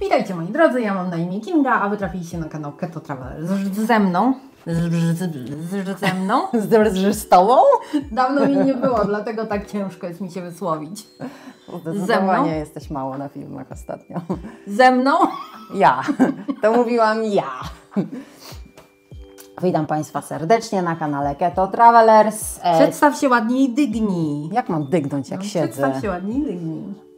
Witajcie moi drodzy, ja mam na imię Kinga, a wy trafiliście na kanał Keto Travelers. Ze mną. Z tobą? Dawno mi nie było, dlatego tak ciężko jest mi się wysłowić. Zdecydowanie jesteś mało na filmach ostatnio. Ze mną? Ja. To mówiłam ja. Witam Państwa serdecznie na kanale Keto Travelers. Przedstaw się ładnie i dygnij. Jak mam dygnąć, jak siedzę? Przedstaw się ładnie i dygnij.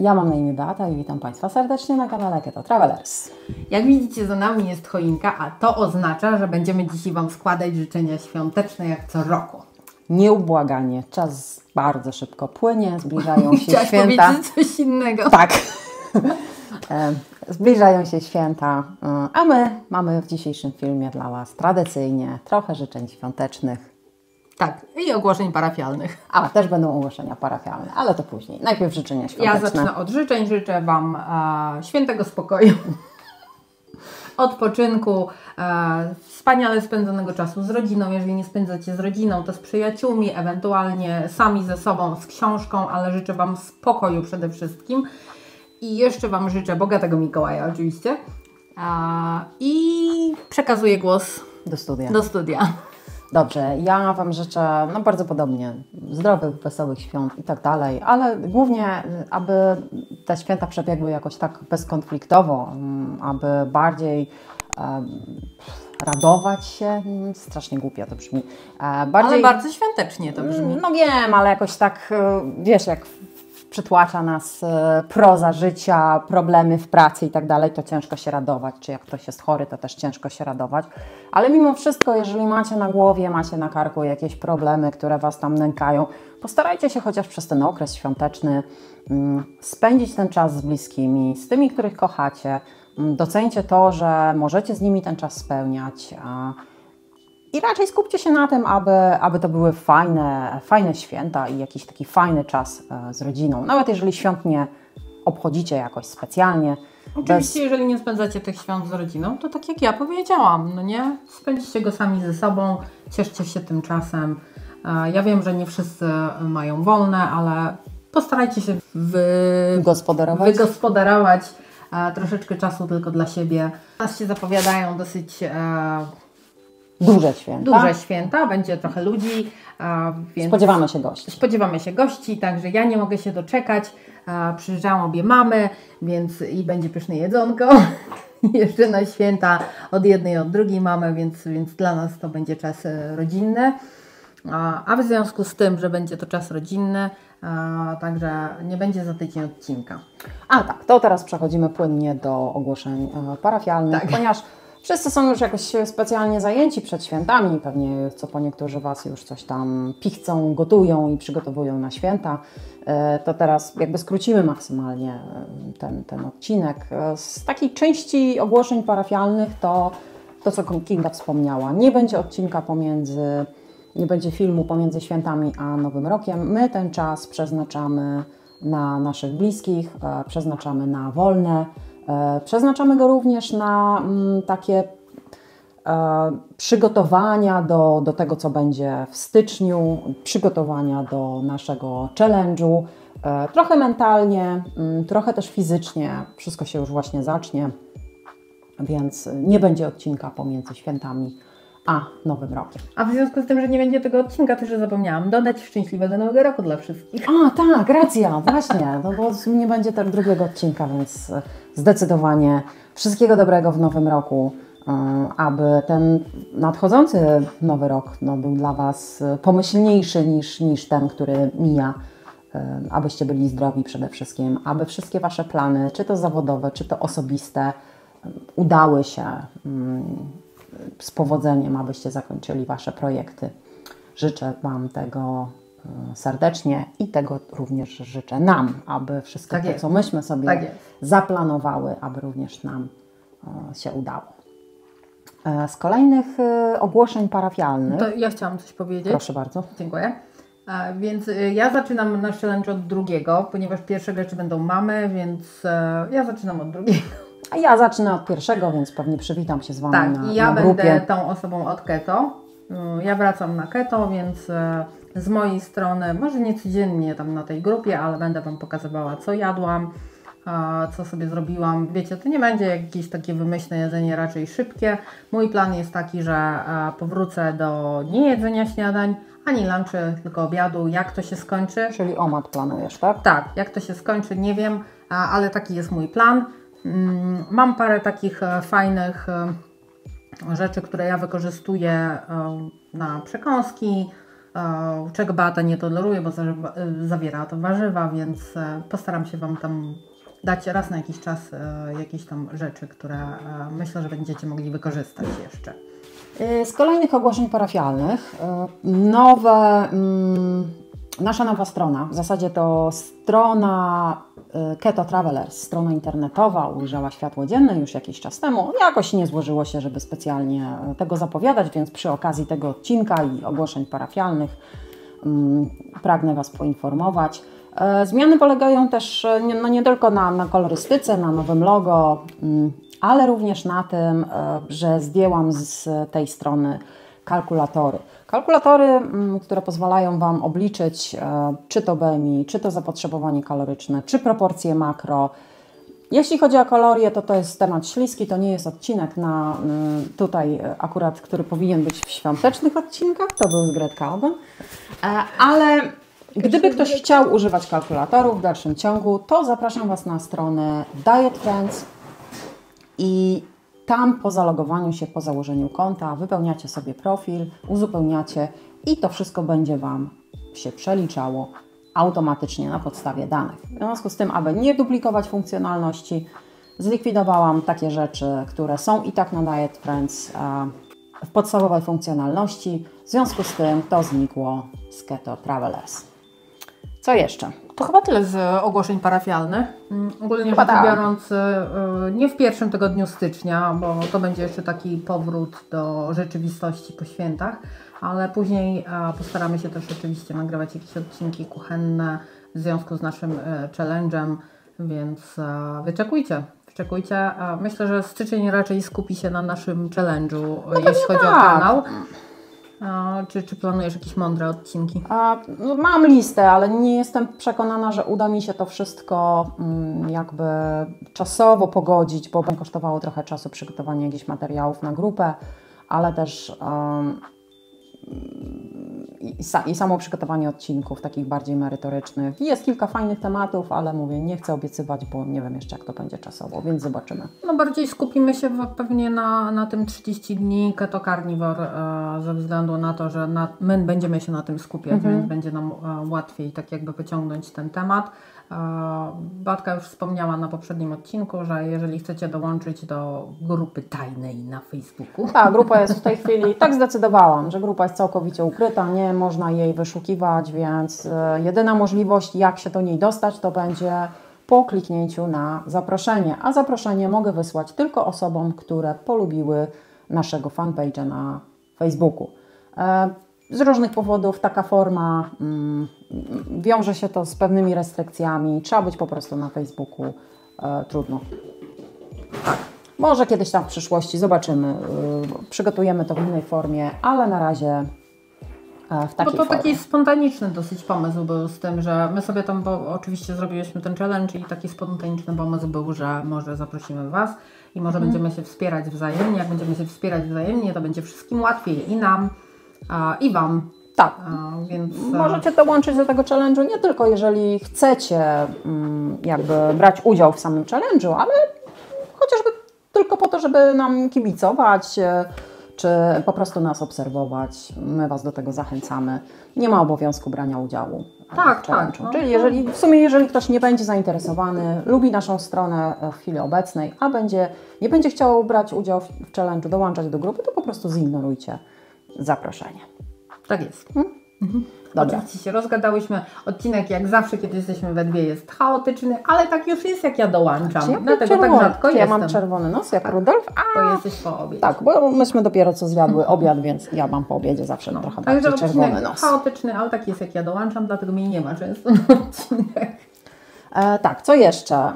Ja mam na imię Beata i witam Państwa serdecznie na kanale Keto Travelers. Jak widzicie, za nami jest choinka, a to oznacza, że będziemy dzisiaj Wam składać życzenia świąteczne jak co roku. Nieubłaganie. Czas bardzo szybko płynie, zbliżają się święta. Chciałaś powiedzieć coś innego. Tak. Zbliżają się święta, a my mamy w dzisiejszym filmie dla Was tradycyjnie trochę życzeń świątecznych. Tak, i ogłoszeń parafialnych. A, też będą ogłoszenia parafialne, ale to później. Najpierw życzenia świąteczne. Ja zacznę od życzeń. Życzę Wam świętego spokoju, odpoczynku, wspaniale spędzonego czasu z rodziną. Jeżeli nie spędzacie z rodziną, to z przyjaciółmi, ewentualnie sami ze sobą, z książką, ale życzę Wam spokoju przede wszystkim. I jeszcze Wam życzę bogatego Mikołaja oczywiście. I przekazuję głos do studia. Dobrze, ja Wam życzę bardzo podobnie zdrowych, wesołych świąt i tak dalej, ale głównie, aby te święta przebiegły jakoś tak bezkonfliktowo, aby bardziej radować się, strasznie głupio to brzmi. Bardziej, ale bardzo świątecznie to brzmi. No wiem, ale jakoś tak, wiesz, jak przytłacza nas proza życia, problemy w pracy i tak dalej, to ciężko się radować, czy jak ktoś jest chory, to też ciężko się radować. Ale mimo wszystko, jeżeli macie na głowie, macie na karku jakieś problemy, które Was tam nękają, postarajcie się chociaż przez ten okres świąteczny spędzić ten czas z bliskimi, z tymi, których kochacie. Doceńcie to, że możecie z nimi ten czas spełniać. I raczej skupcie się na tym, aby to były fajne święta i jakiś taki fajny czas z rodziną. Nawet jeżeli świąt nie obchodzicie jakoś specjalnie. Oczywiście, jeżeli nie spędzacie tych świąt z rodziną, to tak jak ja powiedziałam, no nie? Spędźcie go sami ze sobą, cieszcie się tym czasem. Ja wiem, że nie wszyscy mają wolne, ale postarajcie się wygospodarować troszeczkę czasu tylko dla siebie. Teraz się zapowiadają dosyć... Duże święta, będzie trochę ludzi, więc spodziewamy się gości, także ja nie mogę się doczekać. Przyjeżdżają obie mamy, więc i będzie pyszne jedzonko. Jeszcze na święta od jednej, od drugiej mamy, więc dla nas to będzie czas rodzinny. A w związku z tym, że będzie to czas rodzinny, także nie będzie za tydzień odcinka. A tak, to teraz przechodzimy płynnie do ogłoszeń parafialnych, tak. Ponieważ wszyscy są już jakoś specjalnie zajęci przed świętami, pewnie co po niektórzy Was już coś tam pichcą, gotują i przygotowują na święta. To teraz jakby skrócimy maksymalnie ten odcinek. Z takiej części ogłoszeń parafialnych to co Kinga wspomniała, nie będzie odcinka pomiędzy, nie będzie filmu pomiędzy świętami a Nowym Rokiem. My ten czas przeznaczamy na naszych bliskich, przeznaczamy na wolne. Przeznaczamy go również na takie przygotowania do tego, co będzie w styczniu, przygotowania do naszego challenge'u, trochę mentalnie, trochę też fizycznie, wszystko się już właśnie zacznie, więc nie będzie odcinka pomiędzy świętami a Nowym Rokiem. A w związku z tym, że nie będzie tego odcinka, to już zapomniałam dodać szczęśliwego Nowego Roku dla wszystkich. A tak, racja, właśnie, no bo nie będzie też drugiego odcinka, więc zdecydowanie wszystkiego dobrego w Nowym Roku, aby ten nadchodzący Nowy Rok był dla Was pomyślniejszy niż ten, który mija, abyście byli zdrowi przede wszystkim, aby wszystkie Wasze plany, czy to zawodowe, czy to osobiste, udały się z powodzeniem, abyście zakończyli Wasze projekty. Życzę Wam tego serdecznie i tego również życzę nam, aby wszystko tak to, co myśmy sobie tak zaplanowały, aby również nam się udało. Z kolejnych ogłoszeń parafialnych... To ja chciałam coś powiedzieć. Proszę bardzo. Dziękuję. Więc ja zaczynam nasz challenge od drugiego, ponieważ pierwszego jeszcze będą mamy, więc ja zaczynam od drugiego. A ja zacznę od pierwszego, więc pewnie przywitam się z Wami tak, na ja grupie. Będę tą osobą od keto. Ja wracam na keto, więc z mojej strony, może nie codziennie tam na tej grupie, ale będę Wam pokazywała, co jadłam, co sobie zrobiłam. Wiecie, to nie będzie jakieś takie wymyślne jedzenie, raczej szybkie. Mój plan jest taki, że powrócę do niejedzenia śniadań, ani lunchy, tylko obiadu. Jak to się skończy? Czyli OMAD planujesz, tak? Tak, jak to się skończy, nie wiem, ale taki jest mój plan. Mam parę takich fajnych rzeczy, które ja wykorzystuję na przekąski, czego Beata nie toleruje, bo zawiera to warzywa, więc postaram się Wam tam dać raz na jakiś czas jakieś tam rzeczy, które myślę, że będziecie mogli wykorzystać jeszcze. Z kolejnych ogłoszeń parafialnych, nasza nowa strona, w zasadzie to strona Keto Travelers, strona internetowa, ujrzała światło dzienne już jakiś czas temu. Jakoś nie złożyło się, żeby specjalnie tego zapowiadać, więc przy okazji tego odcinka i ogłoszeń parafialnych pragnę Was poinformować. Zmiany polegają też nie tylko na kolorystyce, na nowym logo, ale również na tym, że zdjęłam z tej strony kalkulatory. Kalkulatory, które pozwalają Wam obliczyć czy to BMI, czy to zapotrzebowanie kaloryczne, czy proporcje makro. Jeśli chodzi o kalorie, to jest temat śliski, to nie jest odcinek na tutaj akurat, który powinien być w świątecznych odcinkach, to był z Gretka Oben, ale gdyby ktoś chciał używać kalkulatorów w dalszym ciągu, to zapraszam Was na stronę Diet Friends i tam po zalogowaniu się, po założeniu konta wypełniacie sobie profil, uzupełniacie i to wszystko będzie Wam się przeliczało automatycznie na podstawie danych. W związku z tym, aby nie duplikować funkcjonalności, zlikwidowałam takie rzeczy, które są i tak na Diet Friends w podstawowej funkcjonalności. W związku z tym to znikło z Keto Travelers. Co jeszcze? To chyba tyle z ogłoszeń parafialnych. Ogólnie rzecz biorąc, nie w pierwszym tygodniu stycznia, bo to będzie jeszcze taki powrót do rzeczywistości po świętach, ale później postaramy się też oczywiście nagrywać jakieś odcinki kuchenne w związku z naszym challenge'em, więc wyczekujcie. Myślę, że styczeń raczej skupi się na naszym challenge'u, jeśli chodzi o kanał. Czy planujesz jakieś mądre odcinki? Mam listę, ale nie jestem przekonana, że uda mi się to wszystko jakby czasowo pogodzić, bo będzie kosztowało trochę czasu przygotowanie jakichś materiałów na grupę, ale też i samo przygotowanie odcinków takich bardziej merytorycznych. Jest kilka fajnych tematów, ale mówię, nie chcę obiecywać, bo nie wiem jeszcze, jak to będzie czasowo, więc zobaczymy. No bardziej skupimy się pewnie na tym 30 dni Keto Carnivore, ze względu na to, że my będziemy się na tym skupiać, więc będzie nam łatwiej tak jakby wyciągnąć ten temat. Batka już wspomniała na poprzednim odcinku, że jeżeli chcecie dołączyć do grupy tajnej na Facebooku. Tak, grupa jest w tej chwili, tak zdecydowałam, że grupa jest całkowicie ukryta, nie można jej wyszukiwać, więc jedyna możliwość, jak się do niej dostać, to będzie po kliknięciu na zaproszenie, a zaproszenie mogę wysłać tylko osobom, które polubiły naszego fanpage'a na Facebooku. Z różnych powodów taka forma wiąże się to z pewnymi restrykcjami. Trzeba być po prostu na Facebooku. Trudno. Tak. Może kiedyś tam w przyszłości zobaczymy. Przygotujemy to w innej formie, ale na razie w takiej formie. Taki spontaniczny dosyć pomysł był z tym, że my sobie tam, bo oczywiście zrobiliśmy ten challenge i taki spontaniczny pomysł był, że może zaprosimy Was i może będziemy się wspierać wzajemnie. Jak będziemy się wspierać wzajemnie, to będzie wszystkim łatwiej i nam, i Wam. Tak, więc możecie dołączyć do tego challenge'u nie tylko jeżeli chcecie jakby brać udział w samym challenge'u, ale chociażby tylko po to, żeby nam kibicować, czy po prostu nas obserwować. My Was do tego zachęcamy. Nie ma obowiązku brania udziału w challenge'u. No, czyli w sumie jeżeli ktoś nie będzie zainteresowany, lubi naszą stronę w chwili obecnej, a nie będzie chciał brać udziału w challenge'u, dołączać do grupy, to po prostu zignorujcie zaproszenie. Tak jest. Dobra. Oczywiście się rozgadałyśmy. Odcinek jak zawsze, kiedy jesteśmy we dwie, jest chaotyczny, ale tak już jest, jak ja dołączam. Ja dlatego tak rzadko jestem. Ja mam czerwony nos, jak Rudolf. Bo jesteś po obiedzie. Tak, bo myśmy dopiero co zjadły obiad, więc ja mam po obiedzie zawsze trochę bardziej czerwony nos. Chaotyczny, ale tak jest, jak ja dołączam, dlatego mnie nie ma często odcinek. Tak, co jeszcze?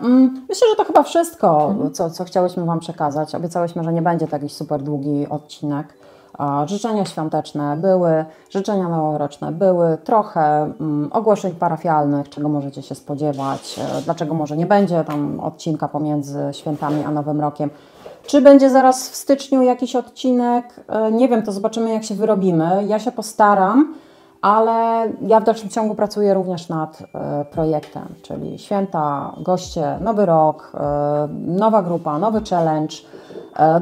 Myślę, że to chyba wszystko, co chciałyśmy Wam przekazać. Obiecałyśmy, że nie będzie to jakiś super długi odcinek. życzenia świąteczne były, życzenia noworoczne były, trochę ogłoszeń parafialnych, czego możecie się spodziewać, dlaczego może nie będzie tam odcinka pomiędzy świętami a Nowym Rokiem. Czy będzie zaraz w styczniu jakiś odcinek? Nie wiem, to zobaczymy, jak się wyrobimy. Ja się postaram, ale ja w dalszym ciągu pracuję również nad projektem, czyli święta, goście, Nowy Rok, nowa grupa, nowy challenge.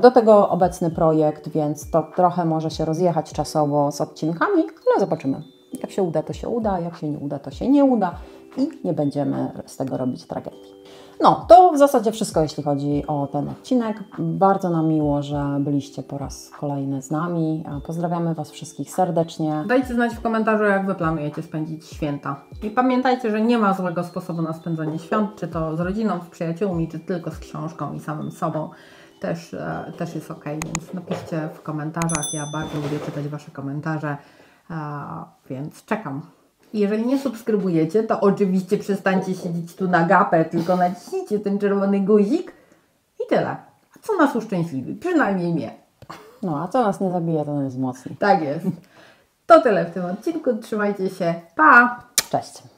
Do tego obecny projekt, więc to trochę może się rozjechać czasowo z odcinkami, ale zobaczymy. Jak się uda, to się uda, jak się nie uda, to się nie uda i nie będziemy z tego robić tragedii. No, to w zasadzie wszystko, jeśli chodzi o ten odcinek. Bardzo nam miło, że byliście po raz kolejny z nami. Pozdrawiamy Was wszystkich serdecznie. Dajcie znać w komentarzu, jak Wy planujecie spędzić święta. I pamiętajcie, że nie ma złego sposobu na spędzanie świąt, czy to z rodziną, z przyjaciółmi, czy tylko z książką i samym sobą. Też jest ok, więc napiszcie w komentarzach. Ja bardzo lubię czytać Wasze komentarze, więc czekam. Jeżeli nie subskrybujecie, to oczywiście przestańcie siedzieć tu na gapę, tylko naciśnijcie ten czerwony guzik i tyle. Co nas uszczęśliwi, przynajmniej mnie. No, a co nas nie zabija, to nas wzmocni. Tak jest. To tyle w tym odcinku. Trzymajcie się. Pa! Cześć!